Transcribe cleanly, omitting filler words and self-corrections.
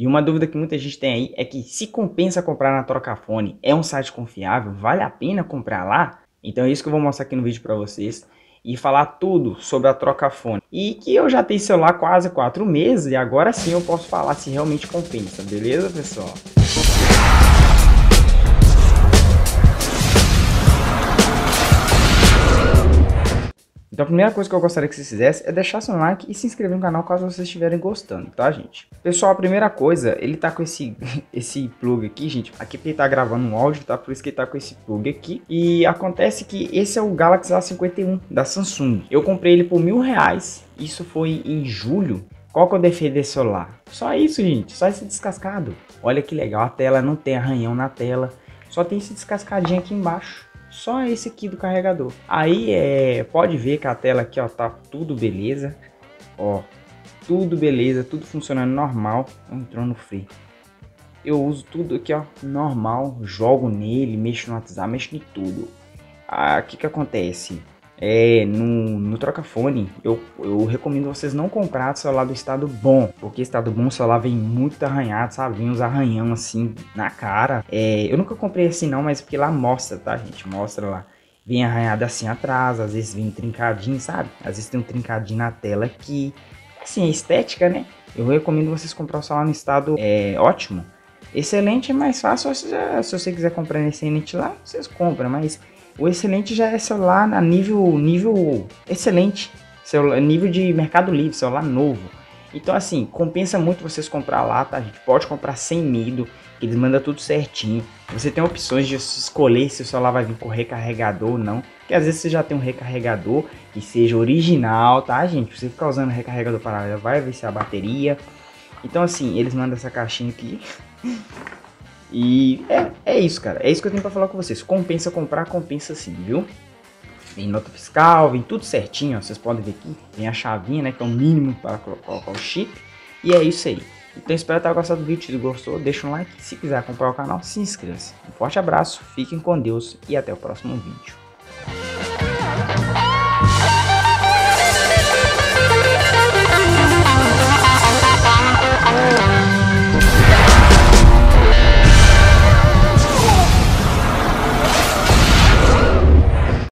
E uma dúvida que muita gente tem aí é que se compensa comprar na Trocafone, é um site confiável, vale a pena comprar lá? Então é isso que eu vou mostrar aqui no vídeo para vocês e falar tudo sobre a Trocafone. E que eu já tenho celular quase 4 meses e agora sim eu posso falar se realmente compensa, beleza pessoal? Então a primeira coisa que eu gostaria que vocês fizessem é deixar seu like e se inscrever no canal caso vocês estiverem gostando, tá gente? Pessoal, a primeira coisa, ele tá com esse plug aqui, gente. Aqui porque ele tá gravando um áudio, tá? Por isso que ele tá com esse plug aqui. E acontece que esse é o Galaxy A51 da Samsung. Eu comprei ele por R$1.000, isso foi em julho. Qual que eu defeito desse celular? Só isso, gente, só esse descascado. Olha que legal, a tela não tem arranhão na tela, só tem esse descascadinho aqui embaixo. Só esse aqui do carregador. Aí pode ver que a tela aqui, ó, tá tudo beleza. Ó, tudo beleza, tudo funcionando normal. Entrou no freio. Eu uso tudo aqui, ó, normal. Jogo nele, mexo no WhatsApp, mexo em tudo. Ah, que acontece? No Trocafone, eu recomendo vocês não comprar celular do estado bom, porque estado bom o celular vem muito arranhado, sabe? Vem uns arranhão assim na cara. Eu nunca comprei assim não, mas porque lá mostra, tá gente? Mostra lá. Vem arranhado assim atrás, às vezes vem trincadinho, sabe? Às vezes tem um trincadinho na tela aqui. Assim, é estética, né? Eu recomendo vocês comprar o celular no estado ótimo. Excelente é mais fácil, se você quiser comprar nesse Excelente lá, vocês compram, mas... O excelente já é celular a nível excelente, celular, nível de Mercado Livre, celular novo. Então assim, compensa muito vocês comprar lá, tá? A gente pode comprar sem medo, que eles mandam tudo certinho. Você tem opções de escolher se o celular vai vir com recarregador ou não. Porque às vezes você já tem um recarregador que seja original, tá gente? Você ficar usando recarregador paralelo, vai vencer a bateria. Então assim, eles mandam essa caixinha aqui. E é isso, cara. É isso que eu tenho pra falar com vocês. Compensa comprar, compensa sim, viu? Vem nota fiscal, vem tudo certinho, ó. Vocês podem ver aqui. Vem a chavinha, né? Que é o mínimo para colocar o chip. E é isso aí. Então espero que tenham gostado do vídeo. Se gostou, deixa um like. Se quiser acompanhar o canal, se inscreva-se. Um forte abraço, fiquem com Deus e até o próximo vídeo.